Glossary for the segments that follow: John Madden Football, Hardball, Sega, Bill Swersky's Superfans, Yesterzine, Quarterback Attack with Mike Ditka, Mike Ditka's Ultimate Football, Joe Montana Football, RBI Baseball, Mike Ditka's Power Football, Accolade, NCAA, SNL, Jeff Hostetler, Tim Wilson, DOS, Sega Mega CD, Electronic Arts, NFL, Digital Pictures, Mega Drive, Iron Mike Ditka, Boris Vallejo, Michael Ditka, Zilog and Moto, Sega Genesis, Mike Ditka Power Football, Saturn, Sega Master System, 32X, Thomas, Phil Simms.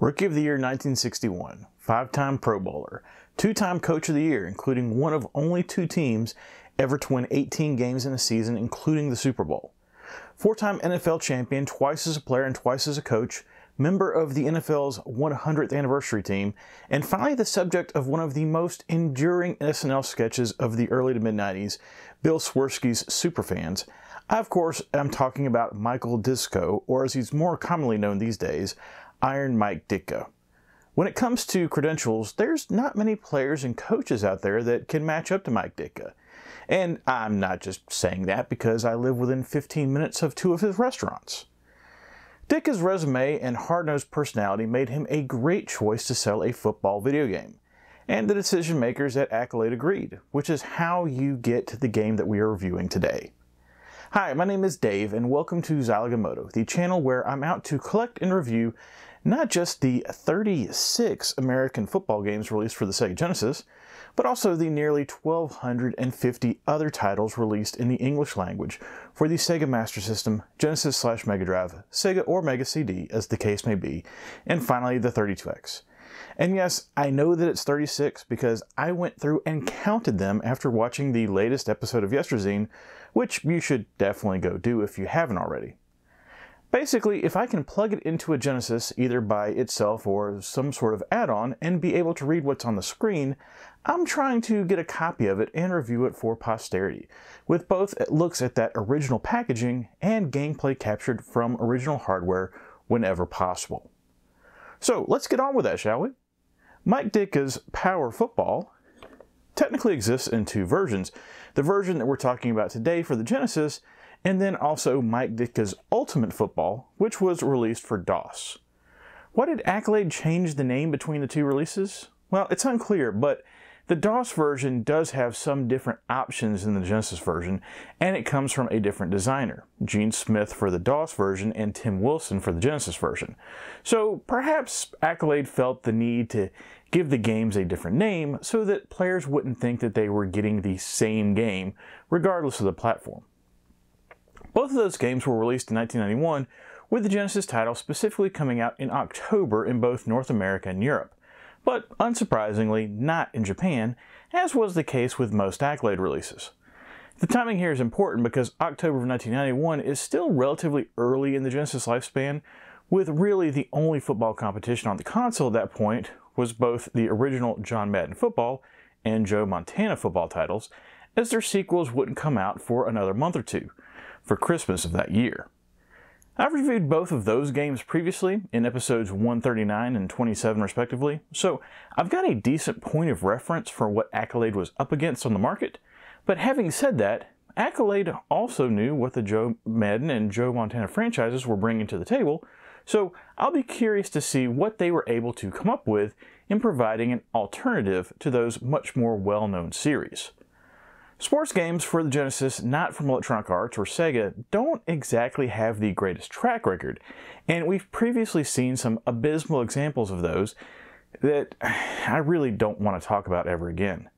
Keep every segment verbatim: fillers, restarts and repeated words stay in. Rookie of the Year nineteen sixty-one, five-time Pro Bowler, two-time Coach of the Year, including one of only two teams ever to win eighteen games in a season, including the Super Bowl. Four-time N F L champion, twice as a player and twice as a coach, member of the N F L's one hundredth anniversary team, and finally the subject of one of the most enduring S N L sketches of the early to mid nineties, Bill Swersky's Superfans. I, of course, am talking about Michael Ditka, or as he's more commonly known these days, Iron Mike Ditka. When it comes to credentials, there's not many players and coaches out there that can match up to Mike Ditka. And I'm not just saying that because I live within fifteen minutes of two of his restaurants. Ditka's resume and hard-nosed personality made him a great choice to sell a football video game, and the decision makers at Accolade agreed, which is how you get to the game that we are reviewing today. Hi, my name is Dave, and welcome to Zilog and Moto, the channel where I'm out to collect and review not just the thirty-six American football games released for the Sega Genesis, but also the nearly one thousand two hundred fifty other titles released in the English language for the Sega Master System, Genesis slash Mega Drive, Sega or Mega C D as the case may be, and finally the thirty-two X. And yes, I know that it's thirty-six because I went through and counted them after watching the latest episode of Yesterzine, which you should definitely go do if you haven't already. Basically, if I can plug it into a Genesis, either by itself or some sort of add-on, and be able to read what's on the screen, I'm trying to get a copy of it and review it for posterity, with both looks at that original packaging and gameplay captured from original hardware whenever possible. So let's get on with that, shall we? Mike Ditka's Power Football technically exists in two versions. The version that we're talking about today for the Genesis, and then also Mike Ditka's Ultimate Football, which was released for DOS. Why did Accolade change the name between the two releases? Well, it's unclear, but the DOS version does have some different options than the Genesis version, and it comes from a different designer, Gene Smith for the DOS version and Tim Wilson for the Genesis version. So perhaps Accolade felt the need to give the games a different name so that players wouldn't think that they were getting the same game, regardless of the platform. Both of those games were released in nineteen ninety-one, with the Genesis title specifically coming out in October in both North America and Europe, but unsurprisingly not in Japan, as was the case with most Accolade releases. The timing here is important because October of nineteen ninety-one is still relatively early in the Genesis lifespan, with really the only football competition on the console at that point was both the original John Madden Football and Joe Montana Football titles, as their sequels wouldn't come out for another month or two, for Christmas of that year. I've reviewed both of those games previously, in episodes one thirty-nine and twenty-seven respectively, so I've got a decent point of reference for what Accolade was up against on the market, but having said that, Accolade also knew what the Joe Madden and Joe Montana franchises were bringing to the table, so I'll be curious to see what they were able to come up with in providing an alternative to those much more well-known series. Sports games for the Genesis, not from Electronic Arts or Sega, don't exactly have the greatest track record, and we've previously seen some abysmal examples of those that I really don't want to talk about ever again.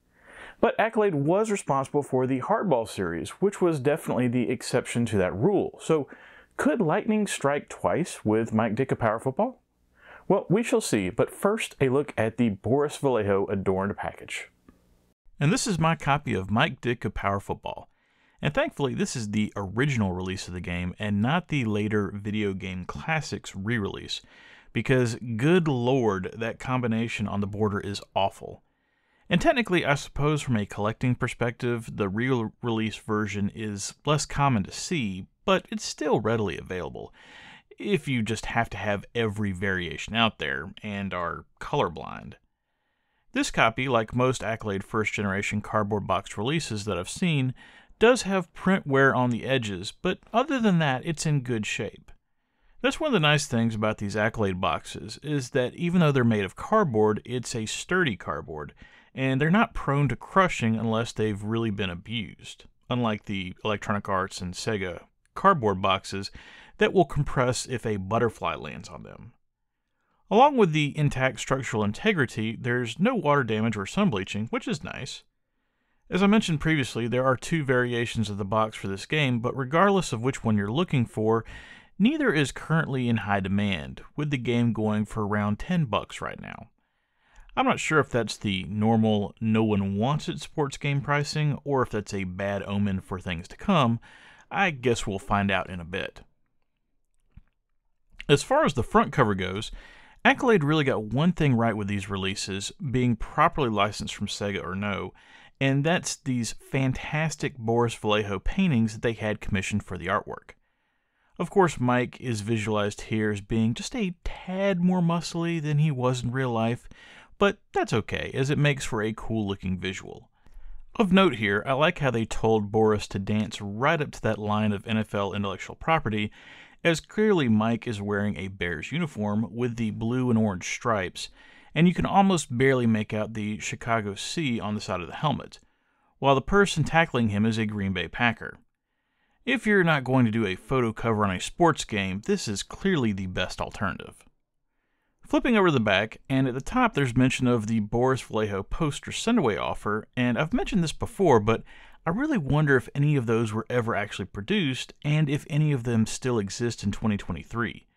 But Accolade was responsible for the Hardball series, which was definitely the exception to that rule. So could lightning strike twice with Mike Ditka's Power Football? Well, we shall see, but first a look at the Boris Vallejo adorned package. And this is my copy of Mike Ditka's Power Football. And thankfully, this is the original release of the game and not the later Video Game Classics re-release, because good lord, that combination on the border is awful. And technically, I suppose from a collecting perspective, the re-release version is less common to see, but it's still readily available, if you just have to have every variation out there and are colorblind. This copy, like most Accolade first-generation cardboard box releases that I've seen, does have print wear on the edges, but other than that, it's in good shape. That's one of the nice things about these Accolade boxes, is that even though they're made of cardboard, it's a sturdy cardboard, and they're not prone to crushing unless they've really been abused, unlike the Electronic Arts and Sega cardboard boxes that will compress if a butterfly lands on them. Along with the intact structural integrity, there's no water damage or sun bleaching, which is nice. As I mentioned previously, there are two variations of the box for this game, but regardless of which one you're looking for, Neither is currently in high demand, with the game going for around ten bucks right now. I'm not sure if that's the normal no one wants it sports game pricing or if that's a bad omen for things to come. I guess we'll find out in a bit. As far as the front cover goes, Accolade really got one thing right with these releases, being properly licensed from Sega or no, and that's these fantastic Boris Vallejo paintings that they had commissioned for the artwork. Of course, Mike is visualized here as being just a tad more muscly than he was in real life, but that's okay, as it makes for a cool-looking visual. Of note here, I like how they told Boris to dance right up to that line of N F L intellectual property, as clearly Mike is wearing a Bears uniform with the blue and orange stripes, and you can almost barely make out the Chicago C on the side of the helmet, while the person tackling him is a Green Bay Packer. If you're not going to do a photo cover on a sports game, this is clearly the best alternative. Flipping over the back, and at the top there's mention of the Boris Vallejo poster sendaway offer, and I've mentioned this before, but I really wonder if any of those were ever actually produced, and if any of them still exist in twenty twenty-three.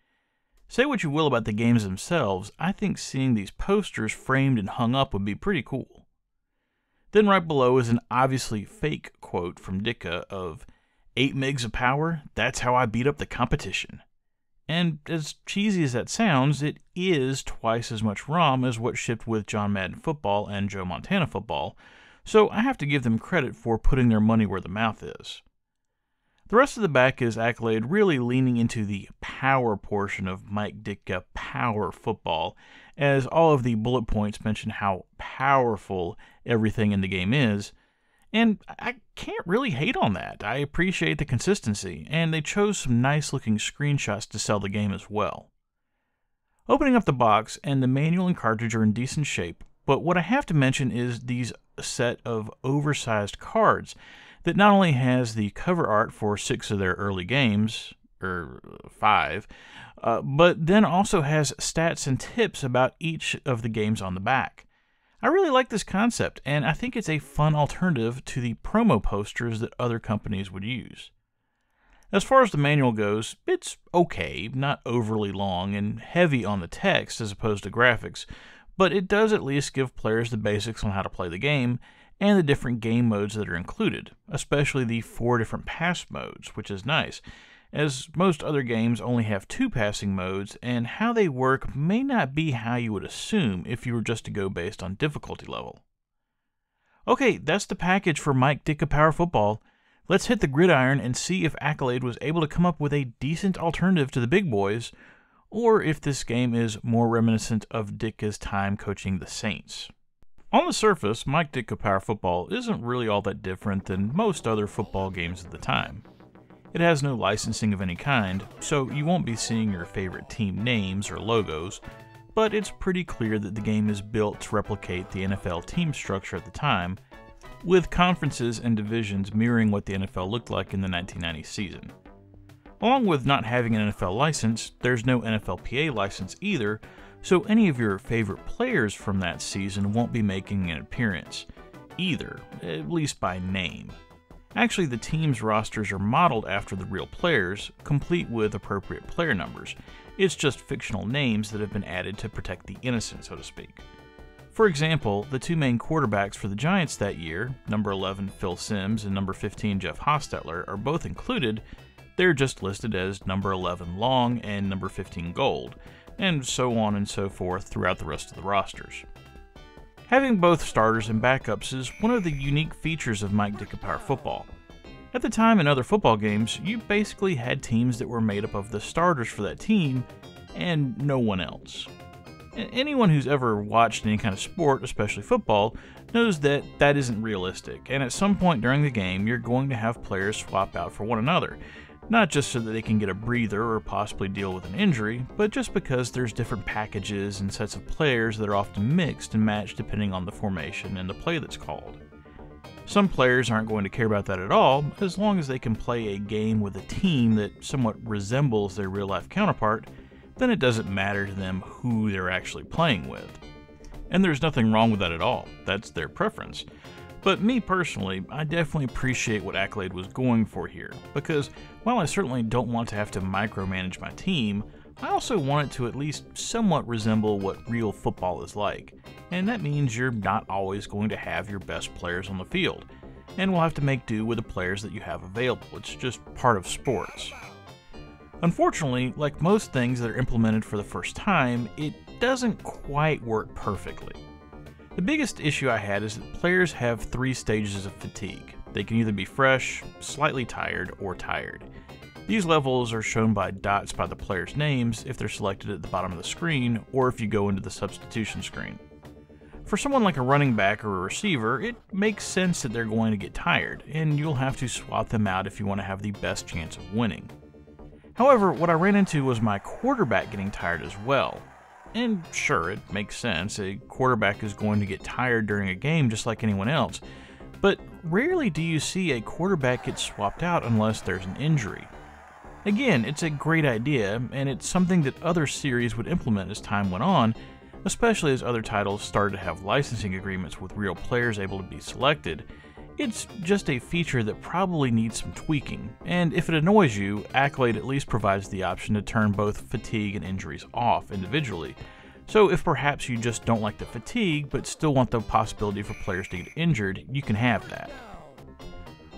Say what you will about the games themselves, I think seeing these posters framed and hung up would be pretty cool. Then right below is an obviously fake quote from Ditka of, eight megs of power, that's how I beat up the competition. And as cheesy as that sounds, it is twice as much ROM as what shipped with John Madden Football and Joe Montana Football, so I have to give them credit for putting their money where the mouth is. The rest of the back is Accolade really leaning into the power portion of Mike Ditka Power Football, as all of the bullet points mention how powerful everything in the game is, and I can't really hate on that. I appreciate the consistency, and they chose some nice looking screenshots to sell the game as well. Opening up the box, and the manual and cartridge are in decent shape, but what I have to mention is these set of oversized cards that not only has the cover art for six of their early games, or five, uh, but then also has stats and tips about each of the games on the back. I really like this concept, and I think it's a fun alternative to the promo posters that other companies would use. As far as the manual goes, it's okay, not overly long and heavy on the text as opposed to graphics, but it does at least give players the basics on how to play the game and the different game modes that are included, especially the four different pass modes, which is nice, as most other games only have two passing modes, and how they work may not be how you would assume if you were just to go based on difficulty level. Okay, that's the package for Mike Ditka Power Football. Let's hit the gridiron and see if Accolade was able to come up with a decent alternative to the big boys, or if this game is more reminiscent of Ditka's time coaching the Saints. On the surface, Mike Ditka Power Football isn't really all that different than most other football games at the time. It has no licensing of any kind, so you won't be seeing your favorite team names or logos, but it's pretty clear that the game is built to replicate the N F L team structure at the time, with conferences and divisions mirroring what the N F L looked like in the nineteen ninety season. Along with not having an N F L license, there's no N F L P A license either, so any of your favorite players from that season won't be making an appearance, either, at least by name. Actually, the team's rosters are modeled after the real players, complete with appropriate player numbers. It's just fictional names that have been added to protect the innocent, so to speak. For example, the two main quarterbacks for the Giants that year, number eleven Phil Simms and number fifteen Jeff Hostetler, are both included. They're just listed as number eleven Long and number fifteen Gold, and so on and so forth throughout the rest of the rosters. Having both starters and backups is one of the unique features of Mike Ditka Power Football. At the time in other football games, you basically had teams that were made up of the starters for that team and no one else. Anyone who's ever watched any kind of sport, especially football, knows that that isn't realistic, and at some point during the game you're going to have players swap out for one another, not just so that they can get a breather or possibly deal with an injury, but just because there's different packages and sets of players that are often mixed and matched depending on the formation and the play that's called. Some players aren't going to care about that at all, as long as they can play a game with a team that somewhat resembles their real-life counterpart, then it doesn't matter to them who they're actually playing with. And there's nothing wrong with that at all, that's their preference. But me personally, I definitely appreciate what Accolade was going for here, because while I certainly don't want to have to micromanage my team, I also want it to at least somewhat resemble what real football is like, and that means you're not always going to have your best players on the field, and will have to make do with the players that you have available. It's just part of sports. Unfortunately, like most things that are implemented for the first time, it doesn't quite work perfectly. The biggest issue I had is that players have three stages of fatigue. They can either be fresh, slightly tired, or tired. These levels are shown by dots by the players' names if they're selected at the bottom of the screen, or if you go into the substitution screen. For someone like a running back or a receiver, it makes sense that they're going to get tired, and you'll have to swap them out if you want to have the best chance of winning. However, what I ran into was my quarterback getting tired as well. And sure, it makes sense, a quarterback is going to get tired during a game just like anyone else, but rarely do you see a quarterback get swapped out unless there's an injury. Again, it's a great idea, and it's something that other series would implement as time went on, especially as other titles started to have licensing agreements with real players able to be selected. It's just a feature that probably needs some tweaking, and if it annoys you, Accolade at least provides the option to turn both fatigue and injuries off individually. So if perhaps you just don't like the fatigue, but still want the possibility for players to get injured, you can have that.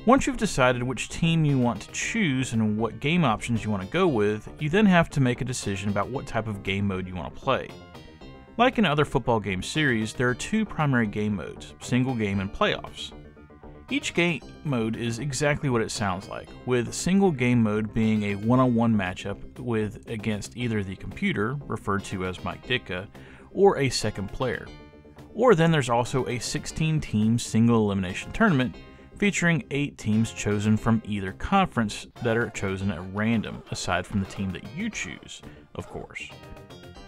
Once you've decided which team you want to choose and what game options you want to go with, you then have to make a decision about what type of game mode you want to play. Like in other football game series, there are two primary game modes, single game and playoffs. Each game mode is exactly what it sounds like, with single game mode being a one-on-one matchup with against either the computer, referred to as Mike Ditka, or a second player. Or then there's also a sixteen team single elimination tournament featuring eight teams chosen from either conference that are chosen at random, aside from the team that you choose, of course.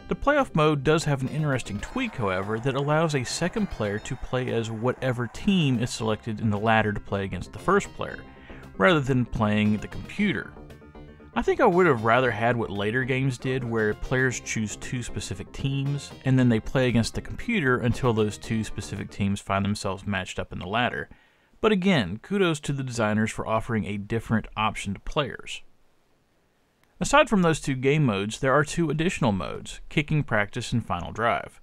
The playoff mode does have an interesting tweak, however, that allows a second player to play as whatever team is selected in the latter to play against the first player, rather than playing the computer. I think I would have rather had what later games did, where players choose two specific teams, and then they play against the computer until those two specific teams find themselves matched up in the latter. But again, kudos to the designers for offering a different option to players. Aside from those two game modes, there are two additional modes, kicking practice and final drive.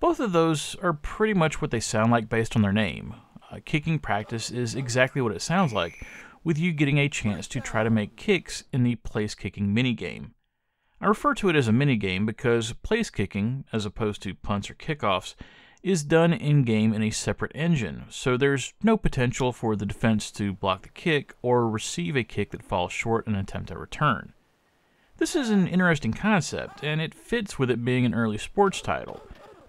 Both of those are pretty much what they sound like based on their name. Uh, kicking practice is exactly what it sounds like, with you getting a chance to try to make kicks in the place kicking minigame. I refer to it as a minigame because place kicking, as opposed to punts or kickoffs, is done in-game in a separate engine, so there's no potential for the defense to block the kick or receive a kick that falls short in an attempt at return. This is an interesting concept, and it fits with it being an early sports title,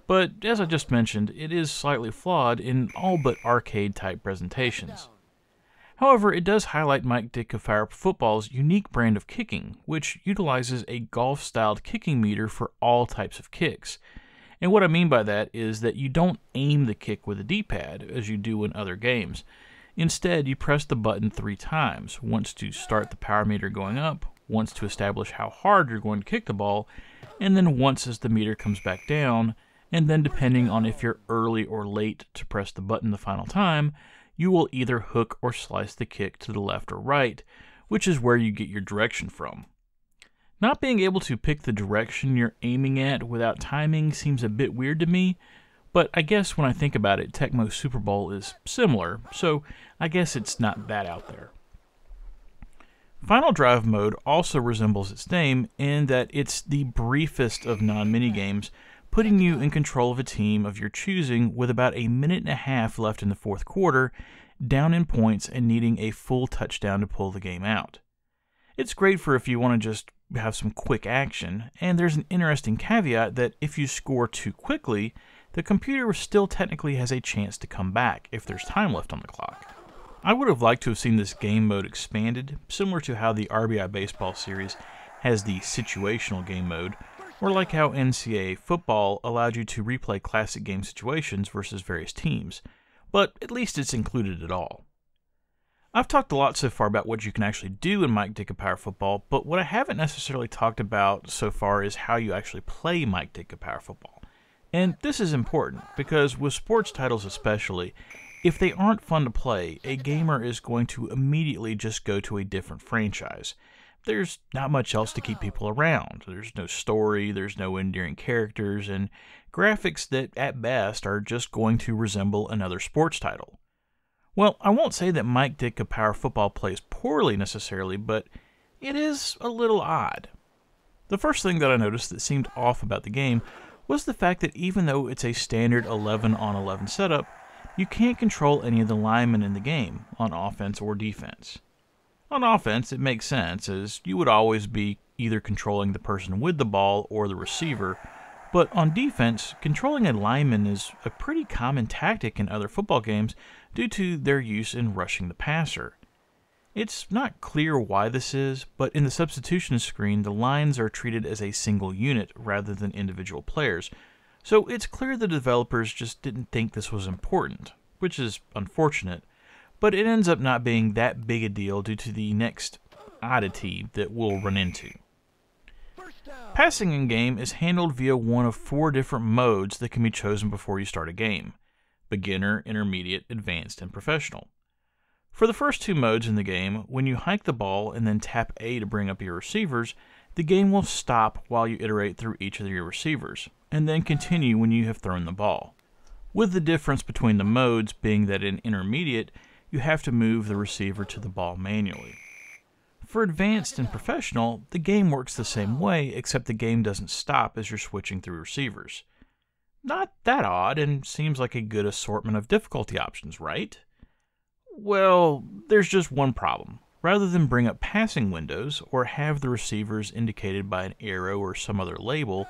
but as I just mentioned, it is slightly flawed in all but arcade-type presentations. However, it does highlight Mike Ditka's Power Football's unique brand of kicking, which utilizes a golf-styled kicking meter for all types of kicks. And what I mean by that is that you don't aim the kick with a D-pad, as you do in other games. Instead, you press the button three times, once to start the power meter going up, once to establish how hard you're going to kick the ball, and then once as the meter comes back down, and then depending on if you're early or late to press the button the final time, you will either hook or slice the kick to the left or right, which is where you get your direction from. Not being able to pick the direction you're aiming at without timing seems a bit weird to me, but I guess when I think about it, Tecmo Super Bowl is similar, so I guess it's not that out there. Final Drive mode also resembles its name in that it's the briefest of non-minigames, putting you in control of a team of your choosing with about a minute and a half left in the fourth quarter, down in points and needing a full touchdown to pull the game out. It's great for if you want to just have some quick action, and there's an interesting caveat that if you score too quickly, the computer still technically has a chance to come back if there's time left on the clock. I would have liked to have seen this game mode expanded, similar to how the R B I Baseball series has the situational game mode, or like how N C double A football allowed you to replay classic game situations versus various teams, but at least it's included at all. I've talked a lot so far about what you can actually do in Mike Ditka's Power Football, but what I haven't necessarily talked about so far is how you actually play Mike Ditka's Power Football. And this is important, because with sports titles especially, If they aren't fun to play, a gamer is going to immediately just go to a different franchise. There's not much else to keep people around. There's no story, there's no endearing characters, and graphics that, at best, are just going to resemble another sports title. Well, I won't say that Mike Ditka Power Football plays poorly necessarily, but it is a little odd. The first thing that I noticed that seemed off about the game was the fact that even though it's a standard eleven on eleven setup, you can't control any of the linemen in the game, on offense or defense. On offense, it makes sense, as you would always be either controlling the person with the ball or the receiver, but on defense, controlling a lineman is a pretty common tactic in other football games due to their use in rushing the passer. It's not clear why this is, but in the substitution screen, the lines are treated as a single unit rather than individual players, so it's clear the developers just didn't think this was important, which is unfortunate. But it ends up not being that big a deal due to the next oddity that we'll run into. Passing in game is handled via one of four different modes that can be chosen before you start a game: beginner, intermediate, advanced, and professional. For the first two modes in the game, when you hike the ball and then tap A to bring up your receivers, the game will stop while you iterate through each of your receivers, and then continue when you have thrown the ball. With the difference between the modes being that in intermediate, you have to move the receiver to the ball manually. For advanced and professional, the game works the same way, except the game doesn't stop as you're switching through receivers. Not that odd, and seems like a good assortment of difficulty options, right? Well, there's just one problem. Rather than bring up passing windows, or have the receivers indicated by an arrow or some other label,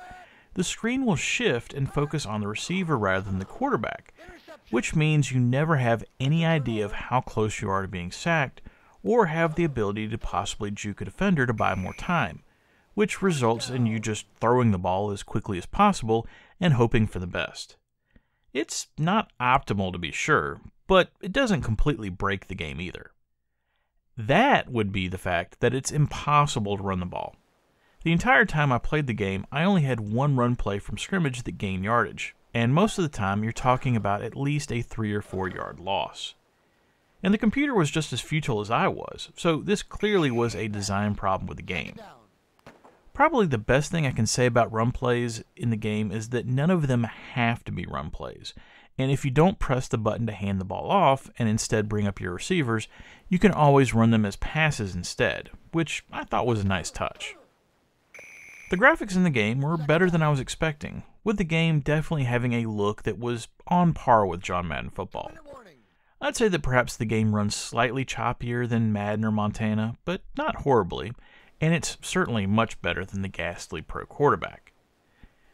the screen will shift and focus on the receiver rather than the quarterback, which means you never have any idea of how close you are to being sacked, or have the ability to possibly juke a defender to buy more time, which results in you just throwing the ball as quickly as possible and hoping for the best. It's not optimal to be sure, but it doesn't completely break the game either. That would be the fact that it's impossible to run the ball. The entire time I played the game, I only had one run play from scrimmage that gained yardage, and most of the time you're talking about at least a three or four yard loss. And the computer was just as futile as I was, so this clearly was a design problem with the game. Probably the best thing I can say about run plays in the game is that none of them have to be run plays, and if you don't press the button to hand the ball off and instead bring up your receivers, you can always run them as passes instead, which I thought was a nice touch. The graphics in the game were better than I was expecting, with the game definitely having a look that was on par with John Madden Football. I'd say that perhaps the game runs slightly choppier than Madden or Montana, but not horribly, and it's certainly much better than the ghastly Pro Quarterback.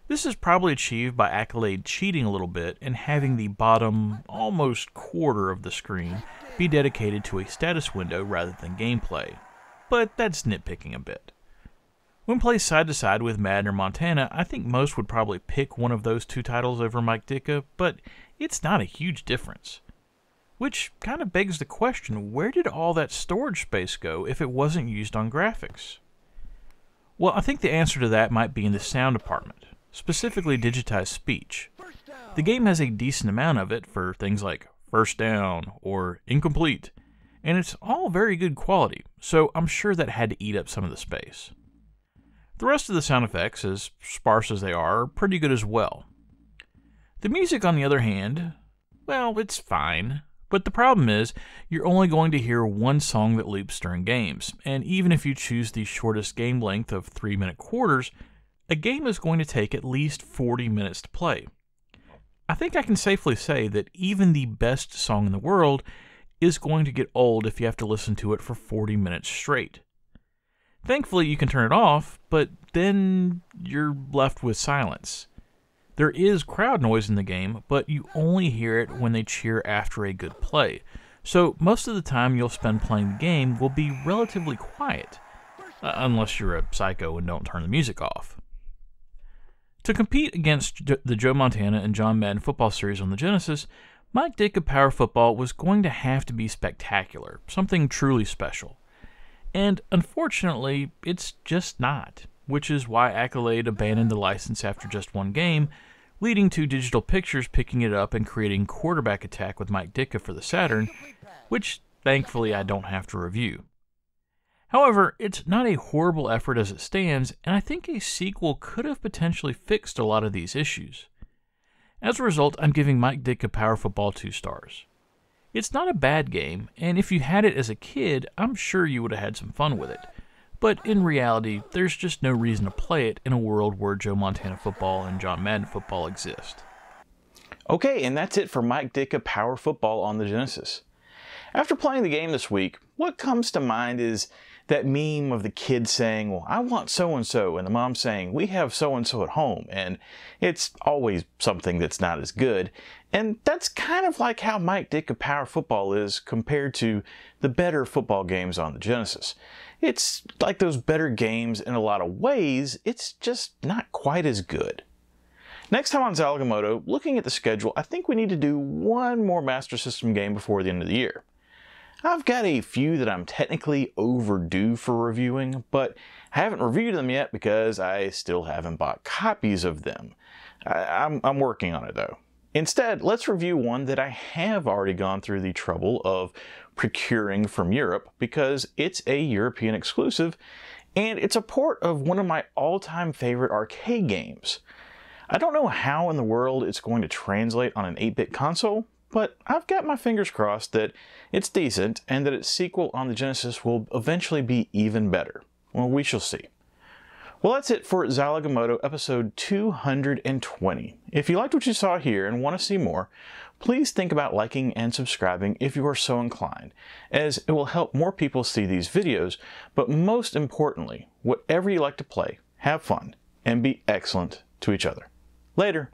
This is probably achieved by Accolade cheating a little bit and having the bottom, almost quarter of the screen be dedicated to a status window rather than gameplay, but that's nitpicking a bit. When placed side-to-side with Madden or Montana, I think most would probably pick one of those two titles over Mike Ditka, but it's not a huge difference. Which kind of begs the question, where did all that storage space go if it wasn't used on graphics? Well, I think the answer to that might be in the sound department, specifically digitized speech. The game has a decent amount of it for things like first down or incomplete, and it's all very good quality, so I'm sure that had to eat up some of the space. The rest of the sound effects, as sparse as they are, are pretty good as well. The music, on the other hand, well, it's fine. But the problem is, you're only going to hear one song that loops during games, and even if you choose the shortest game length of three minute quarters, a game is going to take at least forty minutes to play. I think I can safely say that even the best song in the world is going to get old if you have to listen to it for forty minutes straight. Thankfully, you can turn it off, but then you're left with silence. There is crowd noise in the game, but you only hear it when they cheer after a good play, so most of the time you'll spend playing the game will be relatively quiet, uh, unless you're a psycho and don't turn the music off. To compete against the Joe Montana and John Madden Football series on the Genesis, Mike Ditka Power Football was going to have to be spectacular, something truly special. And unfortunately, it's just not, which is why Accolade abandoned the license after just one game, leading to Digital Pictures picking it up and creating Quarterback Attack with Mike Ditka for the Saturn, which thankfully I don't have to review. However, it's not a horrible effort as it stands, and I think a sequel could have potentially fixed a lot of these issues. As a result, I'm giving Mike Ditka Power Football two stars. It's not a bad game, and if you had it as a kid, I'm sure you would have had some fun with it. But in reality, there's just no reason to play it in a world where Joe Montana Football and John Madden Football exist. Okay, and that's it for Mike Ditka Power Football on the Genesis. After playing the game this week, what comes to mind is that meme of the kid saying, well, I want so-and-so, and the mom saying, we have so-and-so at home, and it's always something that's not as good. And that's kind of like how Mike Ditka Power Football is compared to the better football games on the Genesis. It's like those better games in a lot of ways, it's just not quite as good. Next time on Zilog and Moto, looking at the schedule, I think we need to do one more Master System game before the end of the year. I've got a few that I'm technically overdue for reviewing, but I haven't reviewed them yet because I still haven't bought copies of them. I, I'm, I'm working on it though. Instead, let's review one that I have already gone through the trouble of procuring from Europe because it's a European exclusive and it's a port of one of my all-time favorite arcade games. I don't know how in the world it's going to translate on an eight bit console, but I've got my fingers crossed that it's decent and that its sequel on the Genesis will eventually be even better. Well, we shall see. Well, that's it for Zilog and Moto episode two hundred twenty. If you liked what you saw here and want to see more, please think about liking and subscribing if you are so inclined, as it will help more people see these videos. But most importantly, whatever you like to play, have fun and be excellent to each other. Later.